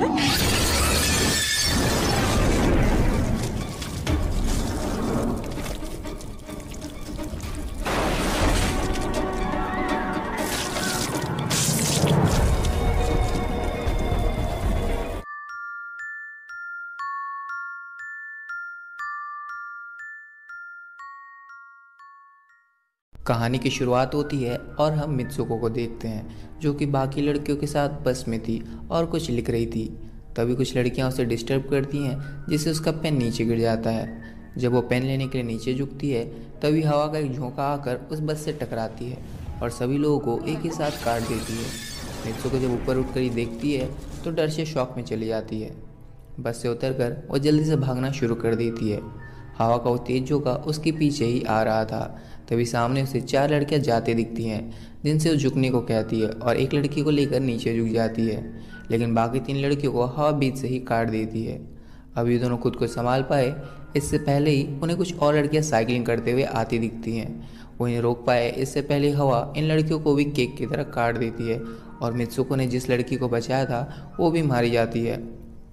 कहानी की शुरुआत होती है और हम मित्सुको को देखते हैं जो कि बाकी लड़कियों के साथ बस में थी और कुछ लिख रही थी। तभी कुछ लड़कियां उसे डिस्टर्ब करती हैं जिससे उसका पेन नीचे गिर जाता है। जब वो पेन लेने के लिए नीचे झुकती है तभी हवा का एक झोंका आकर उस बस से टकराती है और सभी लोगों को एक ही साथ काट देती है। मित्सुको जब ऊपर उठ कर ये देखती है तो डर से शॉक में चली जाती है। बस से उतर कर वो जल्दी से भागना शुरू कर देती है। हवा का वो तेज झोंका उसके पीछे ही आ रहा था। तभी सामने उसे चार लड़कियां जाते दिखती हैं जिनसे वो झुकने को कहती है और एक लड़की को लेकर नीचे झुक जाती है, लेकिन बाकी तीन लड़कियों को हवा बीच से ही काट देती है। अभी दोनों खुद को संभाल पाए इससे पहले ही उन्हें कुछ और लड़कियां साइकिलिंग करते हुए आती दिखती हैं। उन्हें रोक पाए इससे पहले हवा इन लड़कियों को भी केक की तरह काट देती है और मित्सुको ने जिस लड़की को बचाया था वो भी मारी जाती है।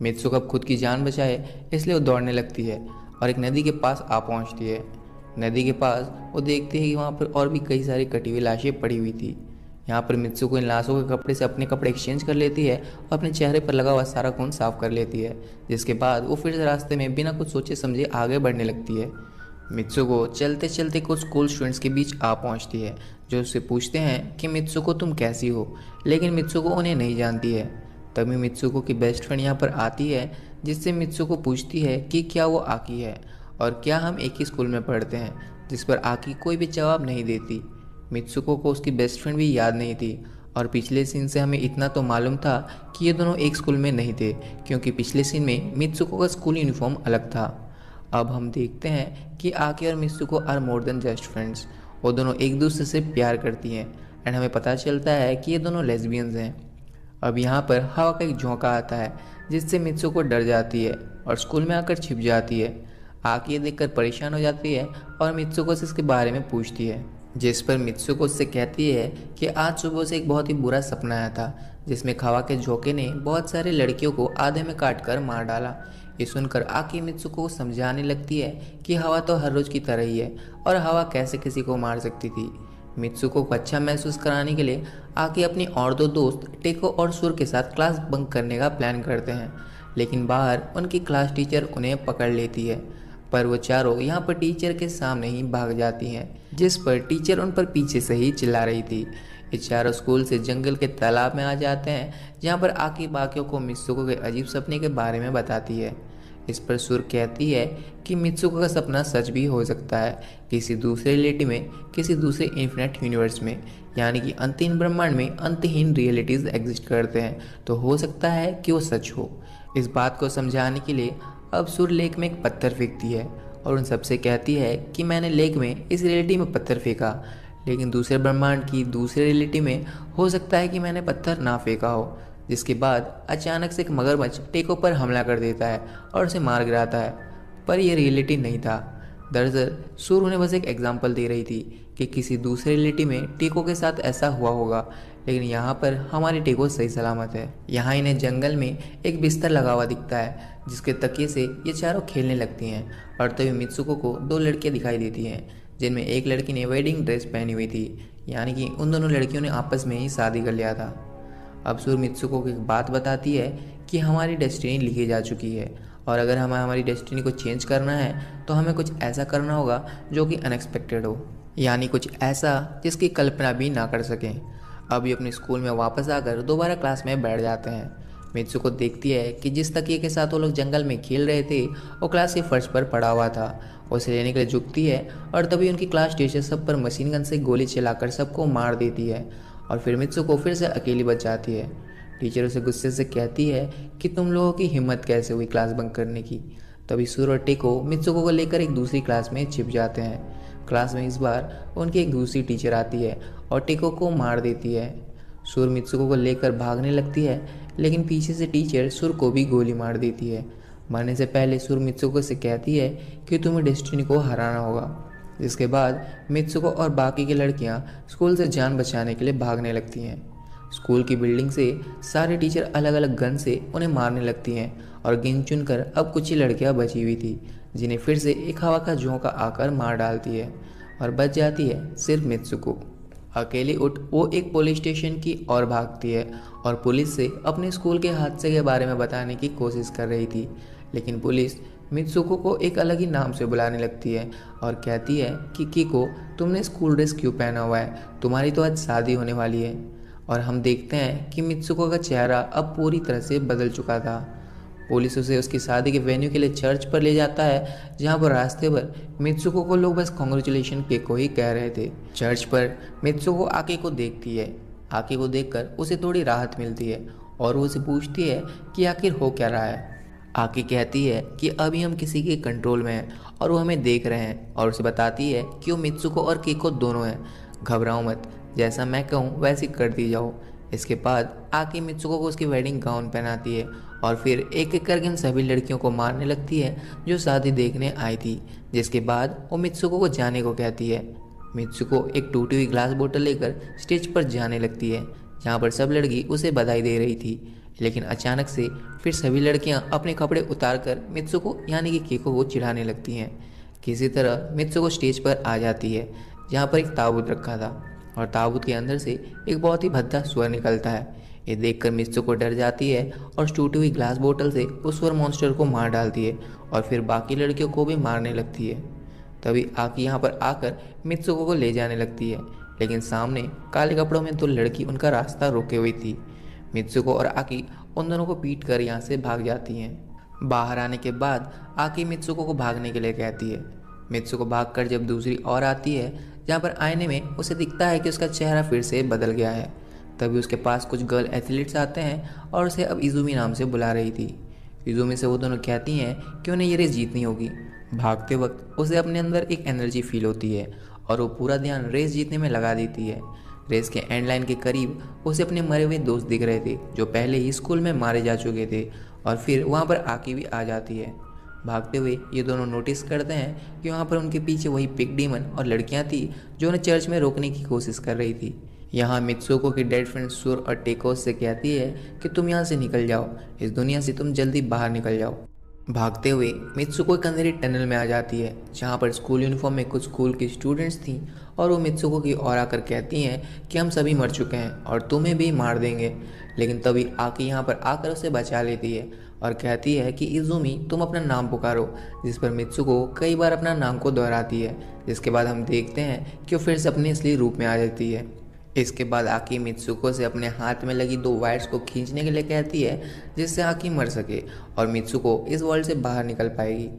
मित्सुको अब खुद की जान बचाए इसलिए वो दौड़ने लगती है और एक नदी के पास आ पहुंचती है। नदी के पास वो देखती है कि वहाँ पर और भी कई सारी कटी हुई लाशें पड़ी हुई थी। यहाँ पर मित्सुको इन लाशों के कपड़े से अपने कपड़े एक्सचेंज कर लेती है और अपने चेहरे पर लगा हुआ सारा खून साफ कर लेती है, जिसके बाद वो फिर रास्ते में बिना कुछ सोचे समझे आगे बढ़ने लगती है। मित्सुको चलते चलते कुछ स्कूल स्टूडेंट्स के बीच आ पहुँचती है जो उससे पूछते हैं कि मित्सुको तुम कैसी हो, लेकिन मित्सुको उन्हें नहीं जानती है। तभी मित्सुको की बेस्ट फ्रेंड यहाँ पर आती है जिससे मित्सुको पूछती है कि क्या वो आकी है और क्या हम एक ही स्कूल में पढ़ते हैं, जिस पर आकी कोई भी जवाब नहीं देती। मित्सुको को उसकी बेस्ट फ्रेंड भी याद नहीं थी और पिछले सीन से हमें इतना तो मालूम था कि ये दोनों एक स्कूल में नहीं थे, क्योंकि पिछले सीन में मित्सुको का स्कूल यूनिफॉर्म अलग था। अब हम देखते हैं कि आकी और Mitsuko are more than just friends. वो दोनों एक दूसरे से प्यार करती हैं एंड हमें पता चलता है कि ये दोनों लेस्बियंस हैं। अब यहाँ पर हवा का एक झोंका आता है जिससे मित्सुको डर जाती है और स्कूल में आकर छिप जाती है। आकी ये देखकर परेशान हो जाती है और मित्सुको से इसके बारे में पूछती है, जिस पर मित्सुको उससे कहती है कि आज सुबह से एक बहुत ही बुरा सपना आया था जिसमें हवा के झोंके ने बहुत सारे लड़कियों को आधे में काट कर मार डाला। ये सुनकर आकी मित्सुको को समझाने लगती है कि हवा तो हर रोज़ की तरह ही है और हवा कैसे किसी को मार सकती थी। मित्सुको को अच्छा महसूस कराने के लिए आकी अपनी और दो दोस्त टेको और सुर के साथ क्लास बंक करने का प्लान करते हैं, लेकिन बाहर उनकी क्लास टीचर उन्हें पकड़ लेती है। पर वो चारों यहाँ पर टीचर के सामने ही भाग जाती हैं, जिस पर टीचर उन पर पीछे से ही चिल्ला रही थी। ये चारों स्कूल से जंगल के तालाब में आ जाते हैं जहाँ पर आकी बाकियों को मित्सुको के अजीब सपने के बारे में बताती है। इस पर सुर कहती है कि मित्सुको का सपना सच भी हो सकता है, किसी दूसरे रियलिटी में, किसी दूसरे इन्फिनिट यूनिवर्स में, यानी कि अंतहीन ब्रह्मांड में अंतहीन रियलिटीज़ एग्जिस्ट करते हैं, तो हो सकता है कि वो सच हो। इस बात को समझाने के लिए अब सुर लेक में एक पत्थर फेंकती है और उन सबसे कहती है कि मैंने लेक में इस रियलिटी में पत्थर फेंका, लेकिन दूसरे ब्रह्मांड की दूसरे रियलिटी में हो सकता है कि मैंने पत्थर ना फेंका हो। जिसके बाद अचानक से एक मगरमच्छ टेको पर हमला कर देता है और उसे मार गिराता है, पर यह रियलिटी नहीं था। दरअसल सुर उन्हें बस एक एग्जाम्पल दे रही थी कि किसी दूसरे रियलिटी में टेको के साथ ऐसा हुआ होगा, लेकिन यहाँ पर हमारी टेको सही सलामत है। यहाँ इन्हें जंगल में एक बिस्तर लगा हुआ दिखता है जिसके तकिए से ये चारों खेलने लगती हैं और तभी मित्सुको को दो लड़कियाँ दिखाई देती हैं जिनमें एक लड़की ने वेडिंग ड्रेस पहनी हुई थी, यानी कि उन दोनों लड़कियों ने आपस में ही शादी कर लिया था। अब सुर मित्सुको को एक बात बताती है कि हमारी डेस्टिनी लिखी जा चुकी है और अगर हमें हमारी डेस्टिनी को चेंज करना है तो हमें कुछ ऐसा करना होगा जो कि अनएक्सपेक्टेड हो, यानी कुछ ऐसा जिसकी कल्पना भी ना कर सकें। अब ये अपने स्कूल में वापस आकर दोबारा क्लास में बैठ जाते हैं। मित्सुको देखती है कि जिस तकिए के साथ वो लोग जंगल में खेल रहे थे वो क्लास के फर्श पर पड़ा हुआ था। उसे लेने के लिए झुकती है और तभी उनकी क्लास टीचर सब पर मशीन गन से गोली चलाकर सबको मार देती है और फिर मित्सुको फिर से अकेली बच जाती है। टीचर उसे गुस्से से कहती है कि तुम लोगों की हिम्मत कैसे हुई क्लास बंक करने की। तभी सुर और टेको मित्सुको को लेकर एक दूसरी क्लास में छिप जाते हैं। क्लास में इस बार उनकी एक दूसरी टीचर आती है और टेको को मार देती है। सुर मित्सुको को लेकर भागने लगती है, लेकिन पीछे से टीचर सुर को भी गोली मार देती है। मरने से पहले सुर मित्सुको से कहती है कि तुम्हें डेस्टिनी को हराना होगा। जिसके बाद मित्सुको और बाकी की लड़कियां स्कूल से जान बचाने के लिए भागने लगती हैं। स्कूल की बिल्डिंग से सारे टीचर अलग अलग गन से उन्हें मारने लगती हैं और गिन चुनकर अब कुछ ही लड़कियां बची हुई थी जिन्हें फिर से एक हवा का झोंका आकर मार डालती है और बच जाती है सिर्फ मित्सुको। अकेली उठ वो एक पुलिस स्टेशन की ओर भागती है और पुलिस से अपने स्कूल के हादसे के बारे में बताने की कोशिश कर रही थी, लेकिन पुलिस मित्सुको को एक अलग ही नाम से बुलाने लगती है और कहती है कि किको, तुमने स्कूल ड्रेस क्यों पहना हुआ है, तुम्हारी तो आज शादी होने वाली है। और हम देखते हैं कि मित्सुको का चेहरा अब पूरी तरह से बदल चुका था। पुलिस उसे उसकी शादी के वेन्यू के लिए चर्च पर ले जाता है, जहां पर रास्ते पर मित्सुको को लोग बस कॉन्ग्रेचुलेशन टेको ही कह रहे थे। चर्च पर मित्सुको आके को देखती है। आके को देखकर उसे थोड़ी राहत मिलती है और उसे पूछती है कि आखिर हो क्या रहा है। आके कहती है कि अभी हम किसी के कंट्रोल में हैं और वो हमें देख रहे हैं, और उसे बताती है कि वो मित्सुको और केको दोनों हैं, घबराओ मत, जैसा मैं कहूँ वैसे कर दी जाओ। इसके बाद आके मित्सुको को उसकी वेडिंग गाउन पहनाती है और फिर एक एक करके इन सभी लड़कियों को मारने लगती है जो शादी देखने आई थी। जिसके बाद वो मित्सुको को जाने को कहती है। मित्सुको एक टूटी हुई ग्लास बोतल लेकर स्टेज पर जाने लगती है, जहाँ पर सब लड़की उसे बधाई दे रही थी। लेकिन अचानक से फिर सभी लड़कियां अपने कपड़े उतारकर मित्सुको यानी कि केको को चिढ़ाने लगती हैं। किसी तरह मित्सुको स्टेज पर आ जाती है, जहां पर एक ताबूत रखा था और ताबूत के अंदर से एक बहुत ही भद्दा स्वर निकलता है। ये देखकर मित्सुको डर जाती है और टूटी हुई ग्लास बोतल से उस स्वर मॉन्स्टर को मार डालती है और फिर बाकी लड़कियों को भी मारने लगती है। तभी आकी यहाँ पर आकर मित्सुको को ले जाने लगती है, लेकिन सामने काले कपड़ों में दो लड़की उनका रास्ता रोके हुई थी। मित्सुको और आकी उन दोनों को पीट कर यहाँ से भाग जाती हैं। बाहर आने के बाद आकी मित्सुको को भागने के लिए कहती है। मित्सुको भागकर जब दूसरी ओर आती है, जहाँ पर आईने में उसे दिखता है कि उसका चेहरा फिर से बदल गया है। तभी उसके पास कुछ गर्ल एथलीट्स आते हैं और उसे अब इज़ुमी नाम से बुला रही थी। इज़ुमी से वो दोनों कहती हैं कि उन्हें ये रेस जीतनी होगी। भागते वक्त उसे अपने अंदर एक एनर्जी फील होती है और वो पूरा ध्यान रेस जीतने में लगा देती है। रेस के एंड लाइन के करीब उसे अपने मरे हुए दोस्त दिख रहे थे, जो पहले ही स्कूल में मारे जा चुके थे, और फिर वहाँ पर आकी भी आ जाती है। भागते हुए ये दोनों नोटिस करते हैं कि वहाँ पर उनके पीछे वही पिग डीमन और लड़कियाँ थी जो उन्हें चर्च में रोकने की कोशिश कर रही थी। यहाँ मित्सुको की डेड फ्रेंड सुर और टेको से कहती है कि तुम यहाँ से निकल जाओ, इस दुनिया से तुम जल्दी बाहर निकल जाओ। भागते हुए मित्सुको एक अंधेरी टनल में आ जाती है, जहाँ पर स्कूल यूनिफॉर्म में कुछ स्कूल की स्टूडेंट्स थीं और वो मित्सुको की ओर आकर कहती हैं कि हम सभी मर चुके हैं और तुम्हें भी मार देंगे। लेकिन तभी आकी यहाँ पर आकर उसे बचा लेती है और कहती है कि इज़ुमी, तुम अपना नाम पुकारो, जिस पर मित्सुको कई बार अपना नाम को दोहराती है। जिसके बाद हम देखते हैं कि वो फिर से अपने असली रूप में आ जाती है। इसके बाद आकी मित्सुको से अपने हाथ में लगी दो वायर्स को खींचने के लिए कहती है, जिससे आकी मर सके और मित्सुको इस वर्ल्ड से बाहर निकल पाएगी।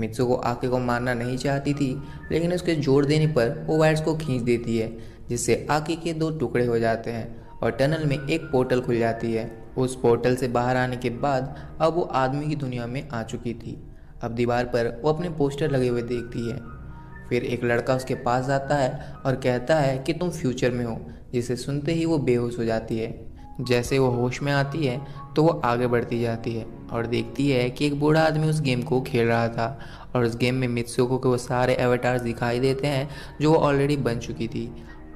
मित्सुको आकी को मारना नहीं चाहती थी, लेकिन उसके जोर देने पर वो वायर्स को खींच देती है, जिससे आकी के दो टुकड़े हो जाते हैं और टनल में एक पोर्टल खुल जाती है। उस पोर्टल से बाहर आने के बाद अब वो आदमी की दुनिया में आ चुकी थी। अब दीवार पर वो अपने पोस्टर लगे हुए देखती है। फिर एक लड़का उसके पास आता है और कहता है कि तुम फ्यूचर में हो, जिसे सुनते ही वो बेहोश हो जाती है। जैसे वो होश में आती है तो वो आगे बढ़ती जाती है और देखती है कि एक बूढ़ा आदमी उस गेम को खेल रहा था और उस गेम में मित्सुको के वो सारे एवटार्स दिखाई देते हैं जो वो ऑलरेडी बन चुकी थी।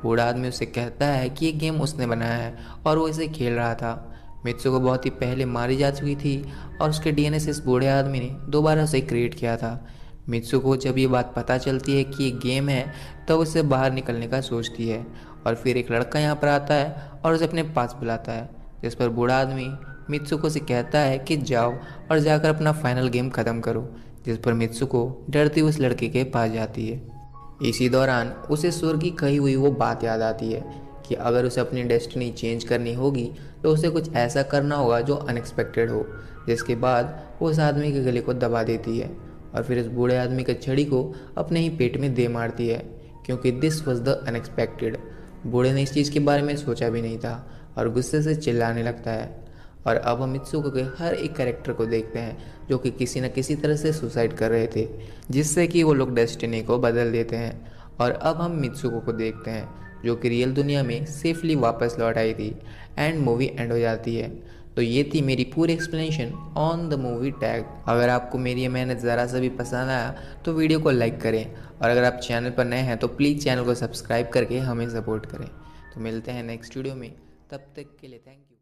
बूढ़ा आदमी उससे कहता है कि ये गेम उसने बनाया है और वो इसे खेल रहा था। मित्सुको बहुत ही पहले मारी जा चुकी थी और उसके DNA से इस बूढ़े आदमी ने दोबारा उसे क्रिएट किया था। मित्सुको जब ये बात पता चलती है कि ये गेम है, तब तो उससे बाहर निकलने का सोचती है और फिर एक लड़का यहाँ पर आता है और उसे अपने पास बुलाता है, जिस पर बूढ़ा आदमी मित्सुको से कहता है कि जाओ और जाकर अपना फाइनल गेम ख़त्म करो, जिस पर मित्सुको डरती हुई उस लड़के के पास जाती है। इसी दौरान उसे सुर की कही हुई वो बात याद आती है कि अगर उसे अपनी डेस्टिनी चेंज करनी होगी तो उसे कुछ ऐसा करना होगा जो अनएक्सपेक्टेड हो। जिसके बाद वो उस आदमी के गले को दबा देती है और फिर उस बूढ़े आदमी के छड़ी को अपने ही पेट में दे मारती है, क्योंकि दिस वॉज द अनएक्सपेक्टेड। बूढ़े ने इस चीज़ के बारे में सोचा भी नहीं था और गुस्से से चिल्लाने लगता है। और अब हम मित्सुको के हर एक कैरेक्टर को देखते हैं जो कि किसी न किसी तरह से सुसाइड कर रहे थे, जिससे कि वो लोग डेस्टिनी को बदल देते हैं। और अब हम मित्सुको को देखते हैं जो कि रियल दुनिया में सेफली वापस लौट आई थी एंड मूवी एंड हो जाती है। तो ये थी मेरी पूरी explanation on the movie Tag. अगर आपको मेरी ये मेहनत ज़रा सा भी पसंद आया तो वीडियो को लाइक करें, और अगर आप चैनल पर नए हैं तो प्लीज़ चैनल को सब्सक्राइब करके हमें सपोर्ट करें। तो मिलते हैं नेक्स्ट वीडियो में। तब तक के लिए थैंक यू।